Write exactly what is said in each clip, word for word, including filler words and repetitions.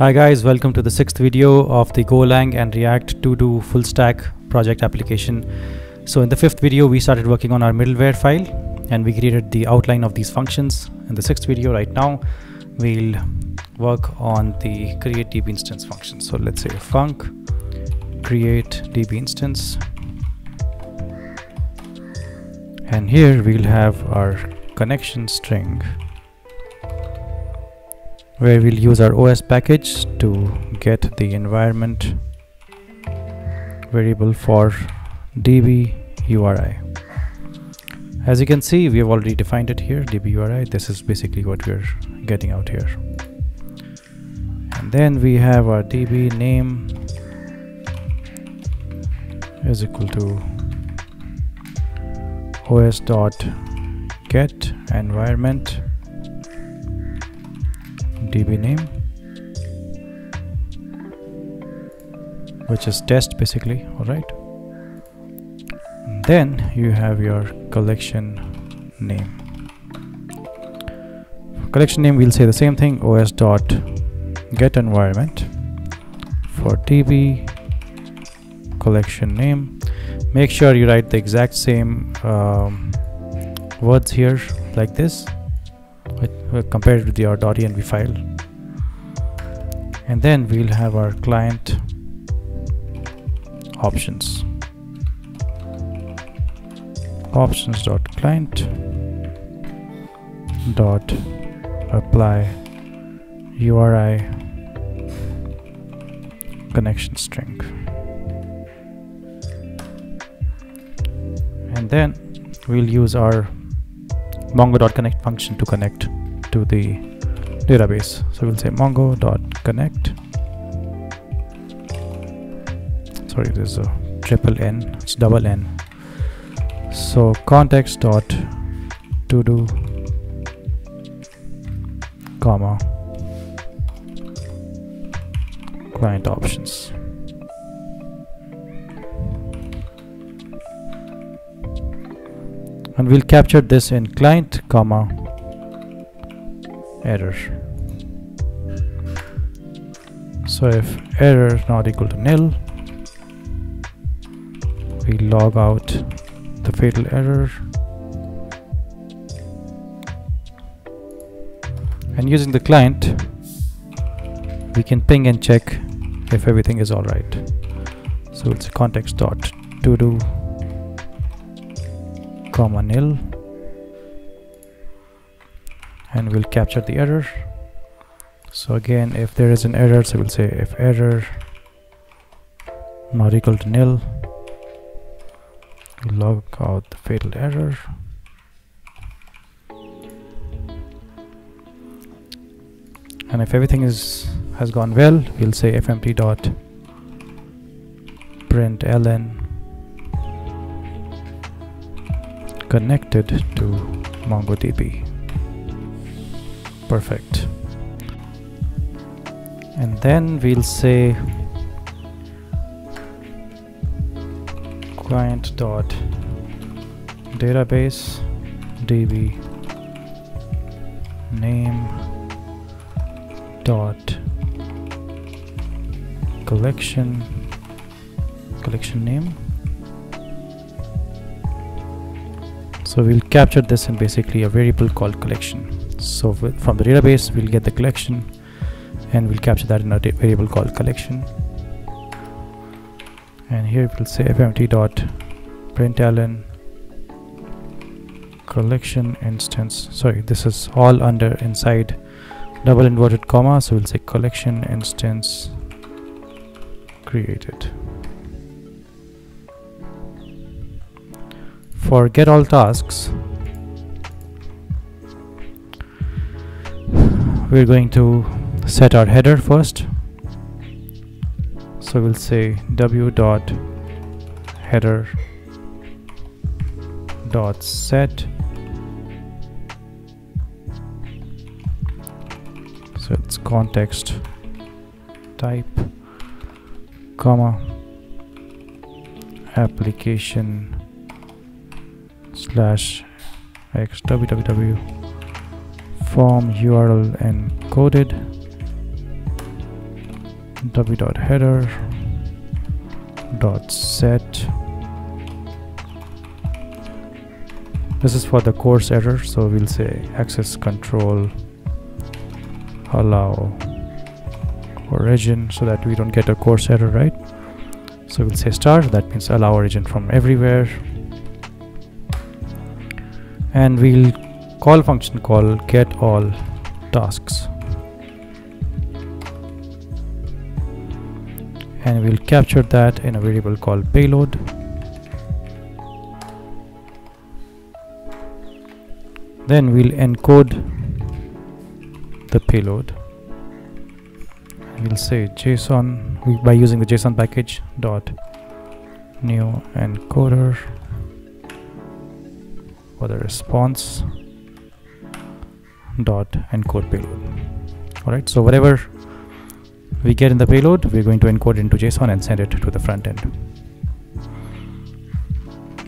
Hi guys, welcome to the sixth video of the Golang and React to-do full stack project application. So in the fifth video, we started working on our middleware file and we created the outline of these functions. In the sixth video right now, we'll work on the create D B instance function. So let's say func create D B instance. And here we'll have our connection string, where we'll use our O S package to get the environment variable for D B U R I. As you can see, we have already defined it here, D B U R I. This is basically what we're getting out here. And then we have our D B name is equal to O S dot get environment D B name, which is test basically. All right, and then you have your collection name. For collection name, we'll say the same thing, os dot get environment for D B collection name. Make sure you write the exact same um, words here like this, compared with your .env file. And then we'll have our client options, options.client dot apply U R I connection string. And then we'll use our mongo.connect function to connect to the database. So we'll say mongo.connect. Sorry, this is a triple N, it's double N. So context dot to do comma client options. And we'll capture this in client comma error. So if error not equal to nil, we log out the fatal error. And using the client, we can ping and check if everything is all right. So it's context dot to do comma nil, and we'll capture the error. So again, if there is an error, so we'll say if error not equal to nil, we'll log out the fatal error. And if everything is has gone well, we'll say fmt dot println connected to MongoDB. Perfect. And then we'll say client dot database db name dot collection collection name. So we'll capture this in basically a variable called collection. So from the database, we'll get the collection and we'll capture that in a variable called collection. And here we'll say fmt.println collection instance. Sorry, this is all under inside double inverted comma. So we'll say collection instance created. For get all tasks, we're going to set our header first. So we'll say w dot header dot set. So it's context type comma application slash x www form U R L encoded w.header dot set. This is for the CORS error, so we'll say access control allow origin, so that we don't get a CORS error, right? So we'll say star, that means allow origin from everywhere, and we'll call function call get all tasks, and we'll capture that in a variable called payload. Then we'll encode the payload. We'll say JSON by using the JSON package dot new encoder for the response dot encode payload. All right, so whatever we get in the payload, we're going to encode into JSON and send it to the front end.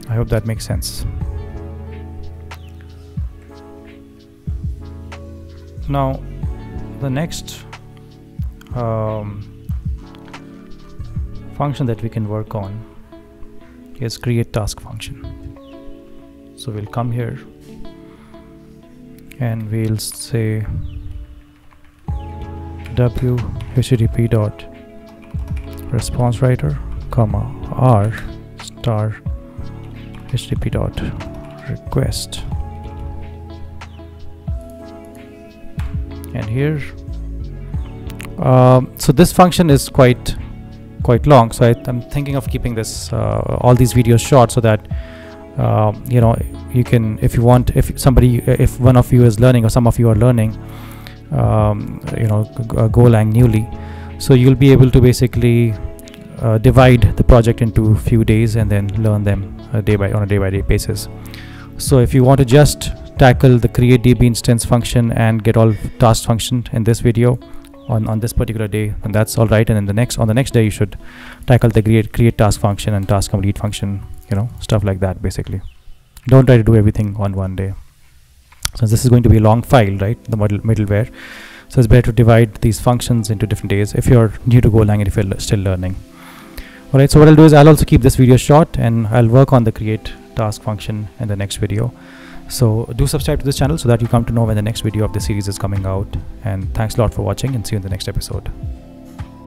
I hope that makes sense. Now, the next um, function that we can work on is create task function. So we'll come here and we'll say w http dot response writer comma r star http dot request, and here um, so this function is quite quite long, so I, I'm thinking of keeping this uh, all these videos short, so that um, you know, you can, if you want, if somebody, if one of you is learning or some of you are learning Um, you know, Golang newly, so you'll be able to basically uh, divide the project into few days and then learn them a day by on a day by day basis. So if you want to just tackle the create D B instance function and get all tasks function in this video on on this particular day, and that's all right. And then the next on the next day you should tackle the create create task function and task complete function, you know, stuff like that. Basically, don't try to do everything on one day. Since this is going to be a long file, right, the model middleware, so it's better to divide these functions into different days if you're new to Golang and if you're still learning. All right, so what I'll do is I'll also keep this video short, and I'll work on the create task function in the next video. So do subscribe to this channel so that you come to know when the next video of the series is coming out, and thanks a lot for watching, and see you in the next episode.